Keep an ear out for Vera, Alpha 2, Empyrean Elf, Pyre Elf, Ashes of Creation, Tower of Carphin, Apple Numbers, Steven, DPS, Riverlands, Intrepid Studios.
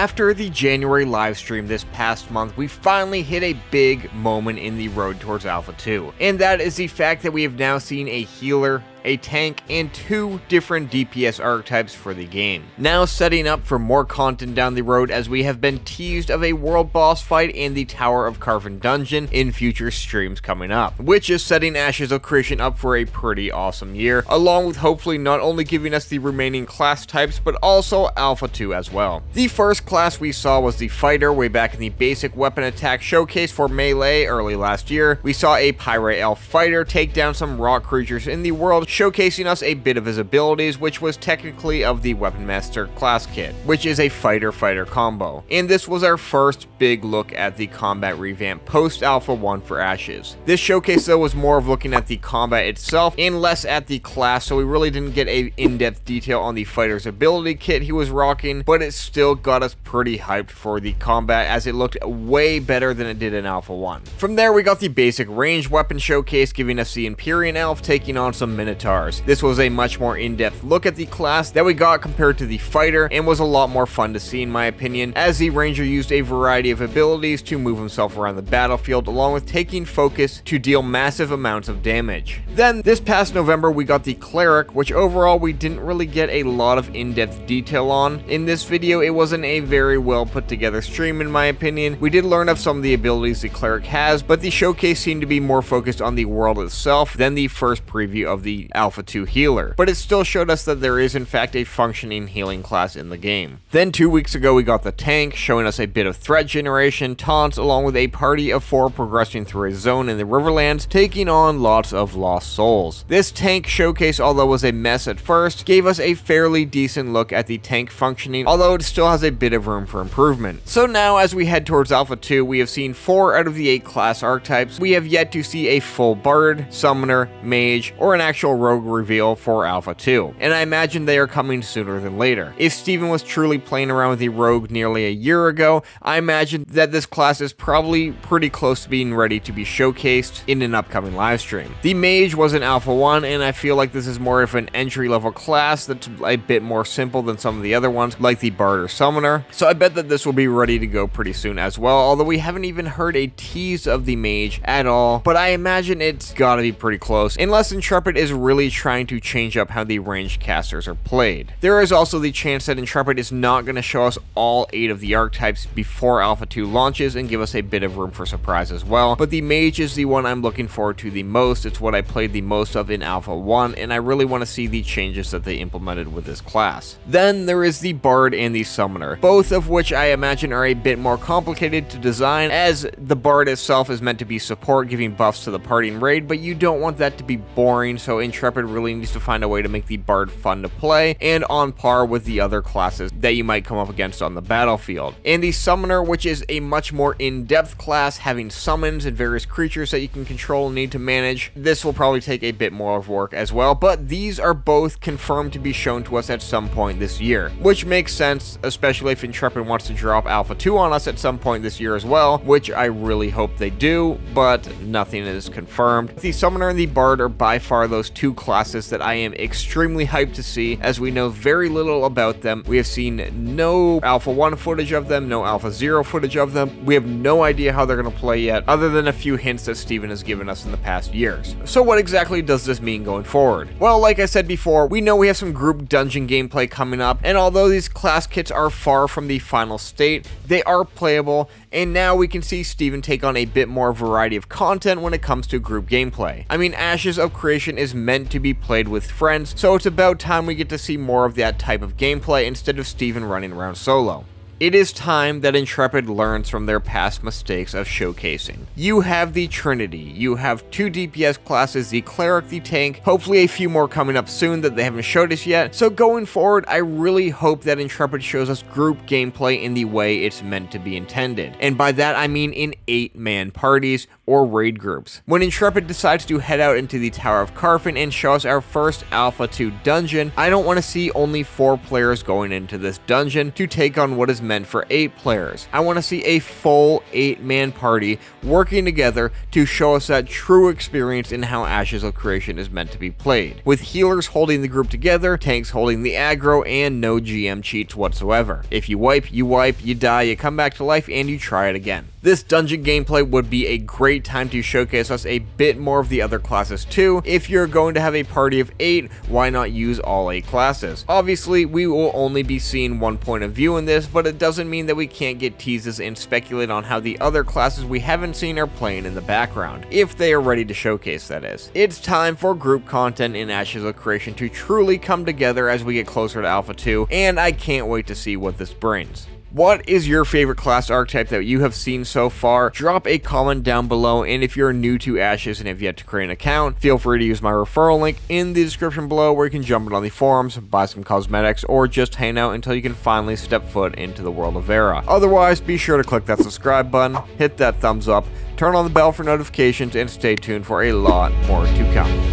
after the January livestream this past month, we finally hit a big moment in the road towards Alpha 2, and that is the fact that we have now seen a healer, a tank, and 2 different DPS archetypes for the game. Now setting up for more content down the road, as we have been teased of a world boss fight in the Tower of Carphin dungeon in future streams coming up, which is setting Ashes of Creation up for a pretty awesome year, along with hopefully not only giving us the remaining class types, but also Alpha 2 as well. The first class we saw was the Fighter way back in the Basic Weapon Attack showcase for Melee early last year. We saw a Pyre Elf Fighter take down some rock creatures in the world, showcasing us a bit of his abilities, which was technically of the Weapon Master class kit, which is a fighter-fighter combo. And this was our first big look at the combat revamp post-Alpha 1 for Ashes. This showcase though was more of looking at the combat itself and less at the class, so we really didn't get an in-depth detail on the fighter's ability kit he was rocking, but it still got us pretty hyped for the combat, as it looked way better than it did in Alpha 1. From there we got the basic ranged weapon showcase, giving us the Empyrean Elf taking on some Minotaurs. This was a much more in-depth look at the class that we got compared to the Fighter, and was a lot more fun to see in my opinion, as the Ranger used a variety of abilities to move himself around the battlefield, along with taking focus to deal massive amounts of damage. Then this past November we got the Cleric, which overall we didn't really get a lot of in-depth detail on. In this video it wasn't a very well put together stream in my opinion. We did learn of some of the abilities the Cleric has, but the showcase seemed to be more focused on the world itself than the first preview of the Alpha 2 healer, but it still showed us that there is in fact a functioning healing class in the game. Then 2 weeks ago we got the tank, showing us a bit of threat generation, taunts, along with a party of 4 progressing through a zone in the Riverlands, taking on lots of lost souls. This tank showcase, although was a mess at first, gave us a fairly decent look at the tank functioning, although it still has a bit of room for improvement. So now as we head towards Alpha 2, we have seen 4 out of the 8 class archetypes. We have yet to see a full bard, summoner, mage, or an actual rogue reveal for Alpha 2, and I imagine they are coming sooner than later. If Steven was truly playing around with the rogue nearly a year ago, I imagine that this class is probably pretty close to being ready to be showcased in an upcoming livestream. The mage was in Alpha 1, and I feel like this is more of an entry level class that's a bit more simple than some of the other ones, like the bard or summoner, so I bet that this will be ready to go pretty soon as well, although we haven't even heard a tease of the mage at all, but I imagine it's gotta be pretty close, unless Intrepid is really trying to change up how the ranged casters are played. There is also the chance that Intrepid is not going to show us all 8 of the archetypes before Alpha 2 launches and give us a bit of room for surprise as well, but the mage is the one I'm looking forward to the most. It's what I played the most of in Alpha 1, and I really want to see the changes that they implemented with this class. Then there is the bard and the summoner, both of which I imagine are a bit more complicated to design, as the bard itself is meant to be support, giving buffs to the party and raid, but you don't want that to be boring, so Intrepid really needs to find a way to make the bard fun to play and on par with the other classes that you might come up against on the battlefield. And the summoner, which is a much more in-depth class, having summons and various creatures that you can control and need to manage. This will probably take a bit more of work as well, but these are both confirmed to be shown to us at some point this year, which makes sense, especially if Intrepid wants to drop Alpha 2 on us at some point this year as well, which I really hope they do, but nothing is confirmed. The summoner and the bard are by far those two classes that I am extremely hyped to see, as we know very little about them. We have seen no Alpha 1 footage of them, no Alpha 0 footage of them. We have no idea how they're going to play yet, other than a few hints that Steven has given us in the past years. So what exactly does this mean going forward? Well, like I said before, we know we have some group dungeon gameplay coming up, and although these class kits are far from the final state, they are playable, and now we can see Steven take on a bit more variety of content when it comes to group gameplay. I mean, Ashes of Creation is meant to be played with friends, so it's about time we get to see more of that type of gameplay instead of Steven running around solo. It is time that Intrepid learns from their past mistakes of showcasing. You have the Trinity, you have 2 DPS classes, the Cleric, the Tank, hopefully a few more coming up soon that they haven't showed us yet, so going forward I really hope that Intrepid shows us group gameplay in the way it's meant to be intended, and by that I mean in 8-man parties, or raid groups. When Intrepid decides to head out into the Tower of Carphin and show us our first Alpha 2 dungeon, I don't want to see only 4 players going into this dungeon to take on what is meant for 8 players. I want to see a full 8-man party working together to show us that true experience in how Ashes of Creation is meant to be played, with healers holding the group together, tanks holding the aggro, and no GM cheats whatsoever. If you wipe, you wipe, you die, you come back to life, and you try it again. This dungeon gameplay would be a great time to showcase us a bit more of the other classes too. If you're going to have a party of 8, why not use all 8 classes? Obviously, we will only be seeing one point of view in this, but it doesn't mean that we can't get teases and speculate on how the other classes we haven't seen are playing in the background, if they are ready to showcase, that is. It's time for group content in Ashes of Creation to truly come together as we get closer to Alpha 2, and I can't wait to see what this brings. What is your favorite class archetype that you have seen so far? Drop a comment down below, and if you're new to Ashes and have yet to create an account, feel free to use my referral link in the description below, where you can jump in on the forums, buy some cosmetics, or just hang out until you can finally step foot into the world of Vera. Otherwise, be sure to click that subscribe button, hit that thumbs up, turn on the bell for notifications, and stay tuned for a lot more to come.